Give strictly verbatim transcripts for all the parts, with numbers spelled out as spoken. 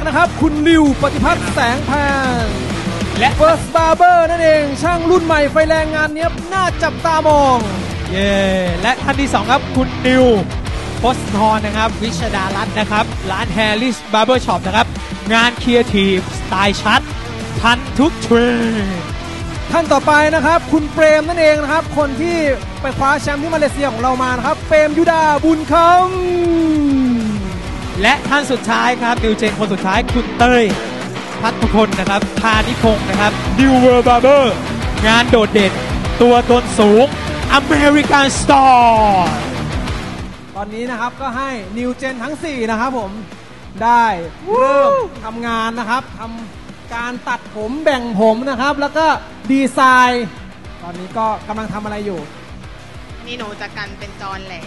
กนะครับคุณริวปฏิพัฒน์แสงแพงและ First Barber นั่นเองช่างรุ่นใหม่ไฟแรงงานเนี้ยน่าจับตามองเย่และท่านที่สองครับคุณนิวโพสทอนนะครับวิชดารัตน์นะครับร้าน Harris Barber Shop นะครับงานครีเอทีฟสไตล์ชัดทันทุกเทรนด์ท่านต่อไปนะครับคุณเปรมนั่นเองนะครับคนที่ไปคว้าแชมป์ที่มาเลเซียของเรามานะครับเปรมยุดาบุญคำและท่านสุดท้ายครับนิวเจนคนสุดท้ายคุณเต้ยพัฒพลนะครับพานิพงศ์นะครับนิวเวอร์บาร์เบอร์งานโดดเด่นตัวตนสูงอเมริกันสตอร์ตอนนี้นะครับก็ให้นิวเจนทั้งสี่นะครับผมได้เริ่มทำงานนะครับทำการตัดผมแบ่งผมนะครับแล้วก็ดีไซน์ตอนนี้ก็กำลังทำอะไรอยู่นี่หนูจะกันเป็นจอนแหลม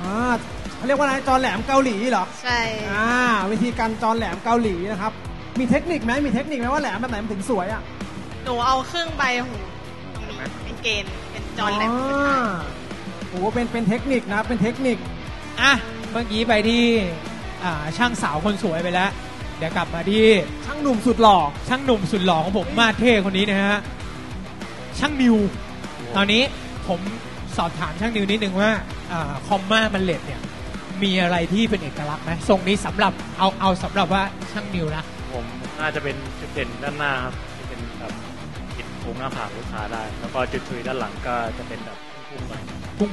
อ่าเขาเรียกว่าอะไรจอนแหลมเกาหลีเหรอใช่อ่าวิธีการจอนแหลมเกาหลีนะครับมีเทคนิคไหมมีเทคนิคไหมว่าแหลมแบบไหนมันถึงสวยอ่ะหนูเอาครึ่งใบหูตรงนี้เป็นเกณฑ์เป็นจอนแหลมสุดท้ายโอ้โหเป็นเป็นเทคนิคนะเป็นเทคนิคอ่ะเมื่อกี้ไปที่ช่างสาวคนสวยไปแล้วเดี๋ยวกลับมาที่ช่างหนุ่มสุดหล่อช่างหนุ่มสุดหล่อของผมมาเท่คนนี้นะฮะช่างนิวตอนนี้ผมสอบถามช่างนิวนิดนึงว่าคอมม่ามันเล็ดเนี่ยมีอะไรที่เป็นเอกลักษณ์ไหมทรงนี้สำหรับเอาเอาสำหรับว่าช่างนิวนะผมน่าจะเป็นจุดเด่นด้านหน้าครับจะเป็นแบบติดผมหน้าผากลูกค้าได้แล้วก็จุดทุยด้านหลังก็จะเป็นแบบพุ่งๆหน่อย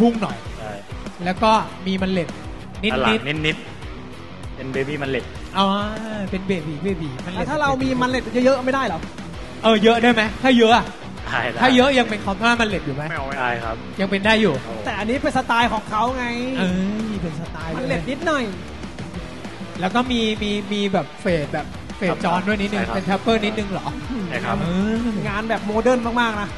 พุ่งๆหน่อยใช่แล้วก็มีมันเล็ดนิดนิดเป็นเบบี้มันเล็ดอ๋อเป็นเบบี้เบบี้มันเล็ดถ้าเรามีมันเล็ดเยอะๆไม่ได้หรอเออเยอะได้ไหมถ้าเยอะถ้าเยอะยังเป็นคอมม่ามันเล็ดอยู่ไหมไม่เอาไม่ได้ครับยังเป็นได้อยู่แต่อันนี้เป็นสไตล์ของเขาไงเออเป็นสไตล์มันเล็ดนิดหน่อยแล้วก็มีมีมีแบบเฟดแบบเฟดจอนด้วยนิดนึงเป็นทัพเปอร์นิดนึงหรองานแบบโมเดิร์นมากๆนะ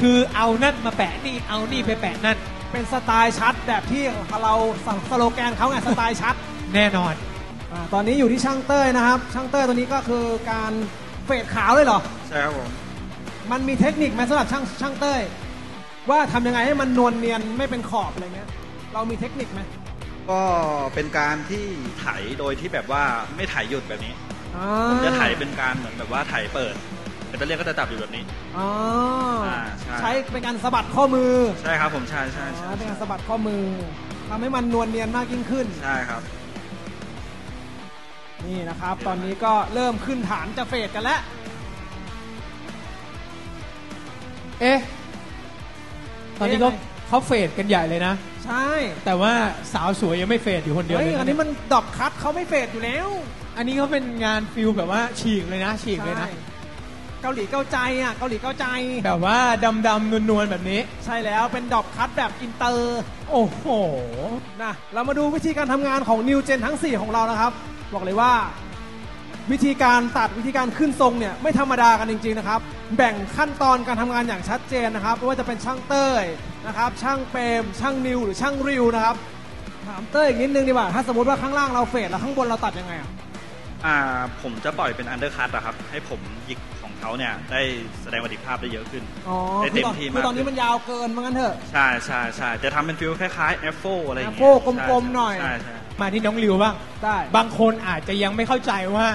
คือเอานั่นมาแปะนี่เอานี่ไปแปะนั่นเป็นสไตล์ชัดแบบที่เราสั่งสโลแกนเขาไงสไตล์ชัดแน่นอนตอนนี้อยู่ที่ช่างเต้ยนะครับช่างเต้ยตัวนี้ก็คือการเฟดขาวเลยเหรอใช่ครับผมมันมีเทคนิคไหมสำหรับช่างช่างเต้ยว่าทำยังไงให้มันนวลเนียนไม่เป็นขอบอะไรเงี้ยเรามีเทคนิคไหมก็เป็นการที่ไถโดยที่แบบว่าไม่ไถหยุดแบบนี้ผมจะไถเป็นการเหมือนแบบว่าไถเปิดแต่จะเรียกก็จะจับอยู่แบบนี้อ๋อใช้เป็นการสะบัดข้อมือใช่ครับผมใช่ใช่ใช่เป็นการสะบัดข้อมือทำให้มันนวลเนียนมากยิ่งขึ้นใช่ครับนี่นะครับตอนนี้ก็เริ่มขึ้นฐานจะเฟดกันแล้วเอ๊ะตอนนี้ก็เขาเฟดกันใหญ่เลยนะใช่แต่ว่าสาวสวยยังไม่เฟดอยู่คนเดียวเลยอันนี้มันดอกคัทเขาไม่เฟดอยู่แล้วอันนี้เขาเป็นงานฟิลแบบว่าฉีกเลยนะฉีกเลยนะเกาหลีเก้าใจอ่ะเกาหลีเก้าใจแบบว่าดำดำนวลๆแบบนี้ใช่แล้วเป็นดอกคัทแบบอินเตอร์โอ้โหนะเรามาดูวิธีการทำงานของนิวเจนทั้งสี่ของเรานะครับบอกเลยว่าวิธีการตัดวิธีการขึ้นทรงเนี่ยไม่ธรรมดากันจริงๆนะครับแบ่งขั้นตอนการทำงานอย่างชัดเจนนะครับไม่ว่าจะเป็นช่างเต้ยนะครับช่างเปรมช่างนิวหรือช่างริวนะครับถามเต้ยอีกนิดนึงดีกว่าถ้าสมมติว่าข้างล่างเราเฟดแล้วข้างบนเราตัดยังไงอ่ะอ่าผมจะปล่อยเป็นอันเดอร์คัทอะครับให้ผมหยิกของเขาเนี่ยได้แสดงวดิภาพได้เยอะขึ้นได้เต็มที่มากตอนนี้มันยาวเกินมั้งกันเถอะใช่ใช่ใช่จะทำเป็นฟิลคล้ายๆแอฟโฟอะไรอย่างเงี้ยแอฟโฟกลมๆหน่อยมาที่น้องริวบ้างได้บางคนอาจจะยังไม่เข้าใจว่า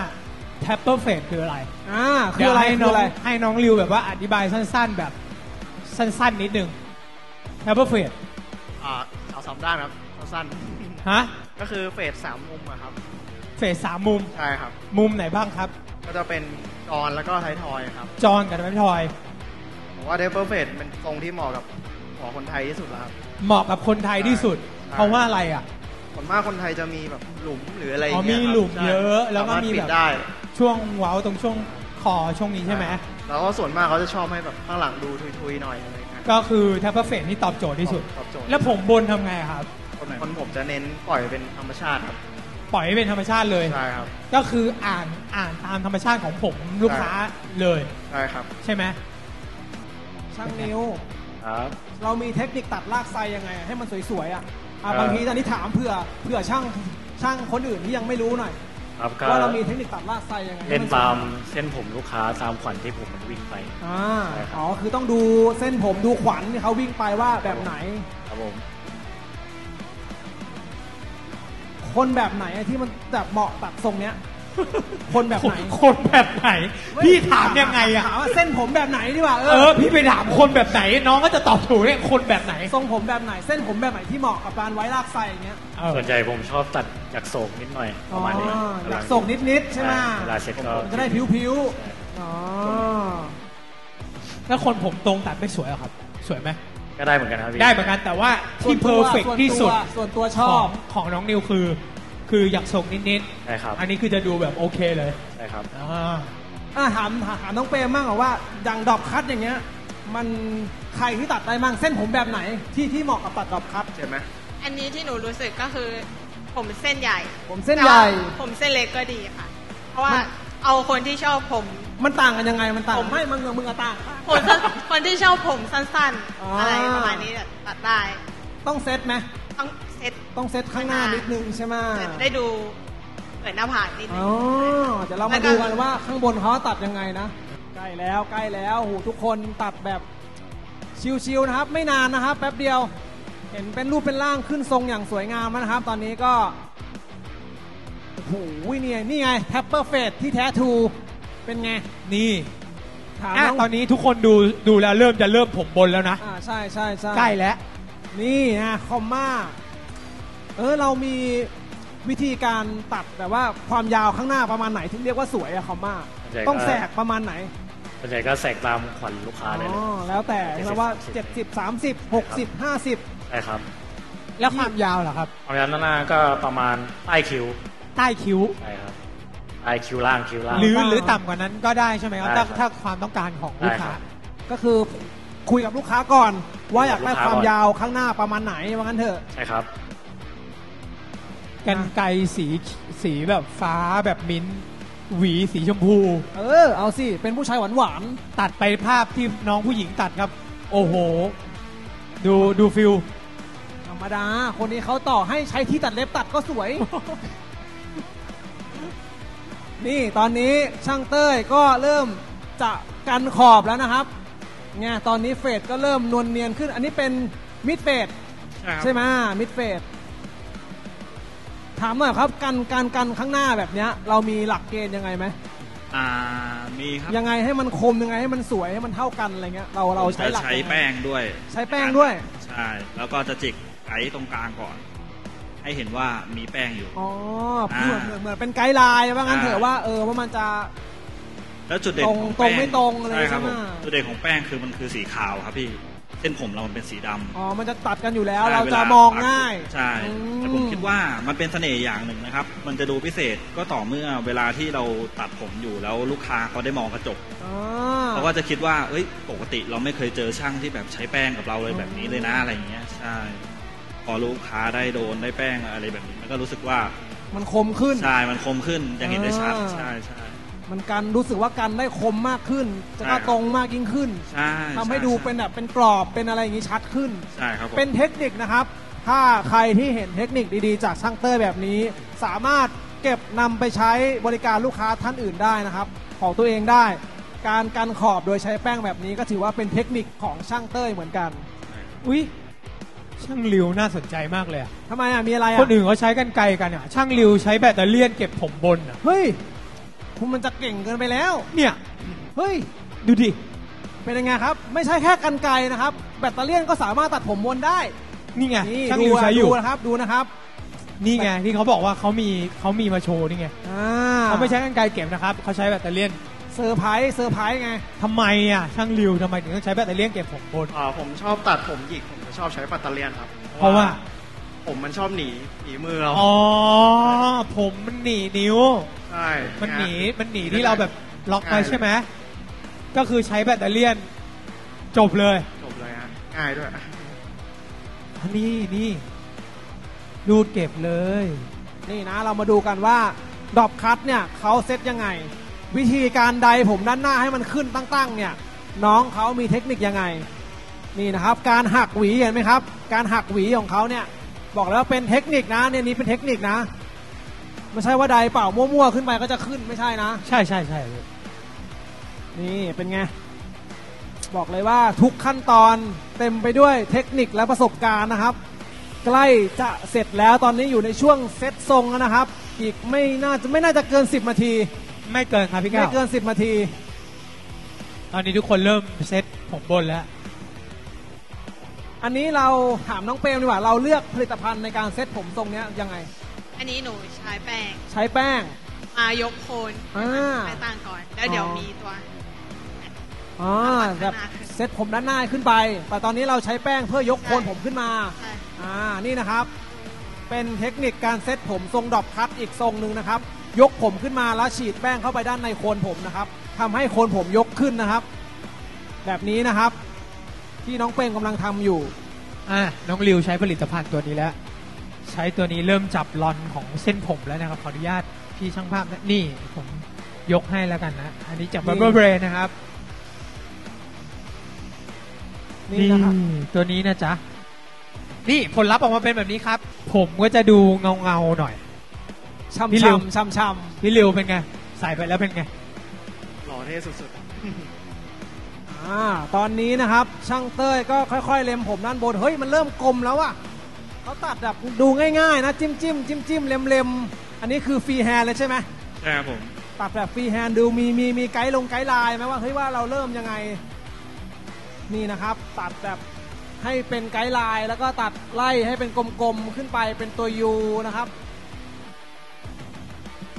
แทปเปอร์เฟดคืออะไรอ่าคืออะไรน้องให้น้องริวแบบว่าอธิบายสั้นๆแบบสั้นๆนิดนึงแทปเปอร์เฟดอ่าสาวสามด้านครับสั้นฮะก็คือเฟดสามมุมอะครับเฟสสามมุมใช่ครับมุมไหนบ้างครับก็จะเป็นจอนแล้วก็ไททอยครับจอนกับไททอยผมว่าเทปเปอร์เฟสเป็นทรงที่เหมาะกับหมอคนไทยที่สุดแล้วครับเหมาะกับคนไทยที่สุดเพราะว่าอะไรอ่ะส่วนมากคนไทยจะมีแบบหลุมหรืออะไรอย่างเงี้ยมีหลุมเยอะแล้วก็มีแบบช่วงเว้าตรงช่วงคอช่วงนี้ใช่ไหมแล้วก็ส่วนมากเขาจะชอบให้แบบข้างหลังดูทุยๆหน่อยอะไรเงี้ยก็คือเทปเปอร์เฟสที่ตอบโจทย์ที่สุดตอบโจทย์แล้วผมบนทำไงครับคนผมจะเน้นปล่อยเป็นธรรมชาติครับปล่อยให้เป็นธรรมชาติเลยใช่ครับก็คืออ่านอ่านตามธรรมชาติของผมลูกค้าเลยใช่ครับใช่ไหมช่างนิวครับเรามีเทคนิคตัดลากไซยังไงให้มันสวยๆอ่ะบางทีตอนนี้ถามเผื่อเผื่อช่างช่างคนอื่นที่ยังไม่รู้หน่อยว่าเรามีเทคนิคตัดลากไซยังไงเล่นตามเส้นผมลูกค้าตามขวัญที่ผมมันวิ่งไปอ๋อคือต้องดูเส้นผมดูขวัญที่เขาวิ่งไปว่าแบบไหนครับผมคนแบบไหนที่มันแบบเหมาะตัดทรงเนี้ย คนแบบไหนคนแบบไหนพี่ถามยังไงอะถามว่าเส้นผมแบบไหนดีกว่าเออพี่ไปถามคนแบบไหนน้องก็จะตอบถูกเนี่ยคนแบบไหนทรงผมแบบไหนเส้นผมแบบไหนที่เหมาะกับการไว้รากไซอย่างเงี้ยส่วนใหญ่ผมชอบตัดจากโศกนิดหน่อยประมาณนี้จากโศกนิดๆใช่ไหมเวลาเช็ดก็จะได้ผิวๆอ๋อแล้วคนผมตรงตัดไม่สวยหรอครับสวยไหมก็ได้เหมือนกันครับได้เหมือนกันแต่ว่าที่เพอร์เฟกต์ที่สุดส่วนตัวชอบของน้องนิวคือคืออยากส่งนิดๆใช่ครับอันนี้คือจะดูแบบโอเคเลยใช่ครับอ่าถามถามน้องเปรมบ้างเหรอว่าอย่างดอกคัทอย่างเงี้ยมันใครที่ตัดได้มั่งเส้นผมแบบไหนที่ที่เหมาะกับตัดดอกคัทใช่ไหมอันนี้ที่หนูรู้สึกก็คือผมเส้นใหญ่ผมเส้นใหญ่ผมเส้นเล็กก็ดีค่ะเพราะว่าเอาคนที่ชอบผมมันต่างกันยังไงมันต่างผมให้มึงมึงต่างคนคนที่ชอบผมสั้นๆอะไรประมาณนี้ตัดได้ต้องเซ็ตไหมต้องเซ็ตต้องเซ็ตข้างหน้านิดนึงใช่ไหมได้ดูเปิดหน้าผากนิดนึงอ๋อเดี๋ยวเรามาดูกันว่าข้างบนเขาตัดยังไงนะใกล้แล้วใกล้แล้วโหทุกคนตัดแบบชิวๆนะครับไม่นานนะครับแป๊บเดียวเห็นเป็นรูปเป็นร่างขึ้นทรงอย่างสวยงามนะครับตอนนี้ก็โอ้โหเนี่ยนี่ไงแท็บเปอร์เฟสที่แท้ทูเป็นไงนี่ถามตอนนี้ทุกคนดูดูแล้วเริ่มจะเริ่มผมบนแล้วนะอ่าใช่ใช่ใช่ใกล้แล้วนี่นะคอมม่าเออเรามีวิธีการตัดแบบว่าความยาวข้างหน้าประมาณไหนถึงเรียกว่าสวยอะคอมม่าต้องแสกประมาณไหนส่วนใหญ่ก็แสกตามขวัญลูกค้าเลยอ๋อแล้วแต่แล้วว่าเจ็ดสิบ สามสิบ หกสิบ ห้าสิบใช่ครับแล้วความยาวเหรอครับความยาวหน้าก็ประมาณใต้คิ้วใต้คิ้วใช่ครับใต้คิ้วล่างคิ้วล่างหรือหรือต่ำกว่านั้นก็ได้ใช่ไหมครับถ้าความต้องการของลูกค้าก็คือคุยกับลูกค้าก่อนว่าอยากได้ความยาวข้างหน้าประมาณไหนว่างั้นเถอะใช่ครับกันไกลสีสีแบบฟ้าแบบมิ้นหวีสีชมพูเออเอาสิเป็นผู้ชายหวานหวานตัดไปภาพที่น้องผู้หญิงตัดครับโอ้โหดูดูฟิลธรรมดาคนนี้เขาต่อให้ใช้ที่ตัดเล็บตัดก็สวย นี่ตอนนี้ช่างเต้ยก็เริ่มจะกันขอบแล้วนะครับเนี่ยตอนนี้เฟดก็เริ่มนวลเนียนขึ้นอันนี้เป็นมิดเฟดใช่ไหมมิดเฟดถามหน่อยครับการการกันข้างหน้าแบบนี้เรามีหลักเกณฑ์ยังไงไหมอ่ามีครับยังไงให้มันคมยังไงให้มันสวยให้มันเท่ากันอะไรเงี้ยเราเราใช้หลักใช้แป้งด้วยใช้แป้งด้วยใช่แล้วก็จะจิกไกด์ตรงกลางก่อนให้เห็นว่ามีแป้งอยู่อ๋อเหมือนเหมือนเป็นไกด์ไลน์ว่างั้นเถอะว่าเออว่ามันจะแล้วจุดเด่นของแป้งตรงไม่ตรงอะไรใช่ไหมจุดเด่นของแป้งคือมันคือสีขาวครับพี่เส้นผมเรามันเป็นสีดำอ๋อมันจะตัดกันอยู่แล้วเราจะมองง่ายใช่แต่ผมคิดว่ามันเป็นเสน่ห์อย่างหนึ่งนะครับมันจะดูพิเศษก็ต่อเมื่อเวลาที่เราตัดผมอยู่แล้วลูกค้าเขาได้มองกระจกเขาก็จะคิดว่าเอ้ยปกติเราไม่เคยเจอช่างที่แบบใช้แป้งกับเราเลยแบบนี้เลยนะอะไรอย่างเงี้ยใช่พอลูกค้าได้โดนได้แป้งอะไรแบบนี้มันก็รู้สึกว่ามันคมขึ้นใช่มันคมขึ้นยังเห็นได้ชัดใช่ใช่มันกันรู้สึกว่ากันได้คมมากขึ้นจะก็ตรงมากยิ่งขึ้นทำให้ดูเป็นแบบเป็นกรอบเป็นอะไรอย่างนี้ชัดขึ้นใช่ครับเป็นเทคนิคนะครับถ้าใครที่เห็นเทคนิคดีๆจากช่างเต้ยแบบนี้สามารถเก็บนำไปใช้บริการลูกค้าท่านอื่นได้นะครับของตัวเองได้การกันขอบโดยใช้แป้งแบบนี้ก็ถือว่าเป็นเทคนิคของช่างเต้ยเหมือนกันอุ๊ยช่างริวน่าสนใจมากเลยทำไมอ่ะมีอะไรอ่ะคนอื่นเขาใช้กันไกลกันอ่ะช่างริวใช้แบตเตอรี่เก็บผมบนอ่ะเฮ้ยคุณมันจะเก่งเกินไปแล้วเนี่ยเฮ้ยดูดิเป็นยังไงครับไม่ใช่แค่กรรไกรนะครับแบตเตอรี่ก็สามารถตัดผมวนได้นี่ไงช่างริวใช้อยู่ดูนะครับดูนะครับนี่ไงที่เขาบอกว่าเขามีเขามีมาโชว์นี่ไงเขาไม่ใช้กรรไกรเก็บนะครับเขาใช้แบตเตอรี่เซอร์ไพรส์เซอร์ไพรส์ไงทำไมอ่ะช่างริวทำไมถึงต้องใช้แบตเตอรี่เก็บผมบนอ๋อผมชอบตัดผมหยิกผมชอบใช้แบตเตอรี่ครับเพราะว่าผมมันชอบหนีหนีมือเราอ๋อผมมันหนีนิ้วใช่มันหนีมันหนีที่เราแบบล็อกไปใช่ไหมก็คือใช้แบตเตอรี่จบเลยจบเลยฮะง่ายด้วยนี่นี่รูดเก็บเลยนี่นะเรามาดูกันว่าดรอปคัทเนี่ยเขาเซ็ตยังไงวิธีการใดผมด้านหน้าให้มันขึ้นตั้งๆเนี่ยน้องเขามีเทคนิคยังไงนี่นะครับการหักหวีเห็นไหมครับการหักหวีของเขาเนี่ยบอกแล้วเป็นเทคนิคนะเนี่ยนี่เป็นเทคนิคนะไม่ใช่ว่าใดเปล่ามั่วๆขึ้นไปก็จะขึ้นไม่ใช่นะใช่ใช่ใช่นี่เป็นไงบอกเลยว่าทุกขั้นตอนเต็มไปด้วยเทคนิคและประสบการณ์นะครับใกล้จะเสร็จแล้วตอนนี้อยู่ในช่วงเซตทรงนะครับ อีกไม่น่าจะไม่น่าจะเกินสิบนาทีไม่เกินครับพี่ก้าวไม่เกินสิบนาทีตอนนี้ทุกคนเริ่มเซตผมบนแล้วอันนี้เราถามน้องเปรมดีกว่าเราเลือกผลิตภัณฑ์ในการเซตผมทรงนี้ยังไงอันนี้หนูใช้แป้งใช้แป้งมายกโคนไปต่างก่อนแล้วเดี๋ยวมีตัวอ๋อแบบเซตผมด้านหน้าขึ้นไปแต่ตอนนี้เราใช้แป้งเพื่อยกโคนผมขึ้นมาอ่านี่นะครับเป็นเทคนิคการเซตผมทรงดรอปคัทอีกทรงหนึ่งนะครับยกผมขึ้นมาแล้วฉีดแป้งเข้าไปด้านในโคนผมนะครับทำให้โคนผมยกขึ้นนะครับแบบนี้นะครับที่น้องเป้งกำลังทำอยู่อ่าน้องริวใช้ผลิตภัณฑ์ตัวนี้แล้วใช้ตัวนี้เริ่มจับลอนของเส้นผมแล้วนะครับขออนุญาตพี่ช่างภาพนะนี่ผมยกให้แล้วกันนะอันนี้จาก Barber Brain นะครับนี่นะครับตัวนี้นะจ๊ะนี่ผลลัพธ์ออกมาเป็นแบบนี้ครับผมก็จะดูเงาเงาหน่อยช้ำช้ำช้ำช้ำพี่ริวเป็นไงใส่ไปแล้วเป็นไงหล่อเท่สุดๆอ่าตอนนี้นะครับช่างเต้ยก็ค่อยๆเล็มผมด้านบนเฮ้ยมันเริ่มกลมแล้วอะเขาตัดแบบดูง่ายๆนะจิ้มจิ้มจิ้มจิ้มเล็มเล็มอันนี้คือฟรีแฮนด์เลยใช่ไหมใช่ครับผมตัดแบบฟรีแฮนด์ดูมีมีมีไกด์ลงไกด์ไลน์ไหมว่าเฮ้ยว่าเราเริ่มยังไงนี่นะครับตัดแบบให้เป็นไกด์ไลน์แล้วก็ตัดไล่ให้เป็นกลมๆขึ้นไปเป็นตัว U นะครับ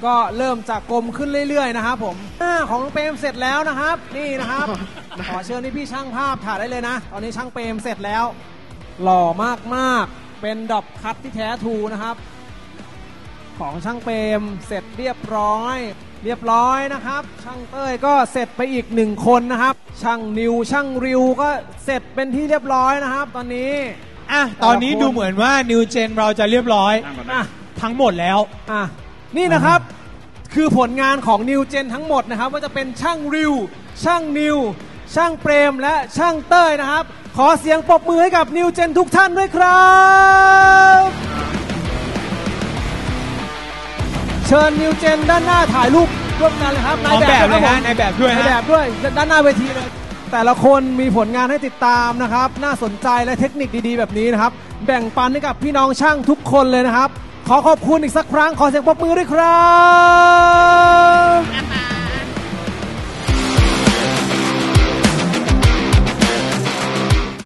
ก็เริ่มจากกลมขึ้นเรื่อยๆนะครับผมหน้าของน้องเปรมเสร็จแล้วนะครับนี่นะครับขอเชิญพี่ช่างภาพถ่ายได้เลยนะตอนนี้ช่างเปรมเสร็จแล้วหล่อมากๆเป็นดรอปคัทที่แท้ทรูนะครับของช่างเปรมเสร็จเรียบร้อยเรียบร้อยนะครับช่างเต้ยก็เสร็จไปอีกหนึ่งคนนะครับช่างนิวช่างริวก็เสร็จเป็นที่เรียบร้อยนะครับตอนนี้อ่ะตอนนี้ดูเหมือนว่านิวเจนเราจะเรียบร้อยอ่ะทั้งหมดแล้วอ่ะนี่นะครับคือผลงานของนิวเจนทั้งหมดนะครับว่าจะเป็นช่างริวช่างนิวช่างเปรมและช่างเต้ยนะครับขอเสียงปรบมือให้กับนิวเจนทุกท่านด้วยครับเชิญนิวเจนด้านหน้าถ่ายรูปร่วมกันเลยครับนายแบบด้วยนะนายแบบด้วยนายแบบด้วยด้านหน้าเวทีเลยแต่ละคนมีผลงานให้ติดตามนะครับน่าสนใจและเทคนิคดีๆแบบนี้นะครับแบ่งปันให้กับพี่น้องช่างทุกคนเลยนะครับขอขอบคุณอีกสักครั้งขอเสียงปรบมือด้วยครับ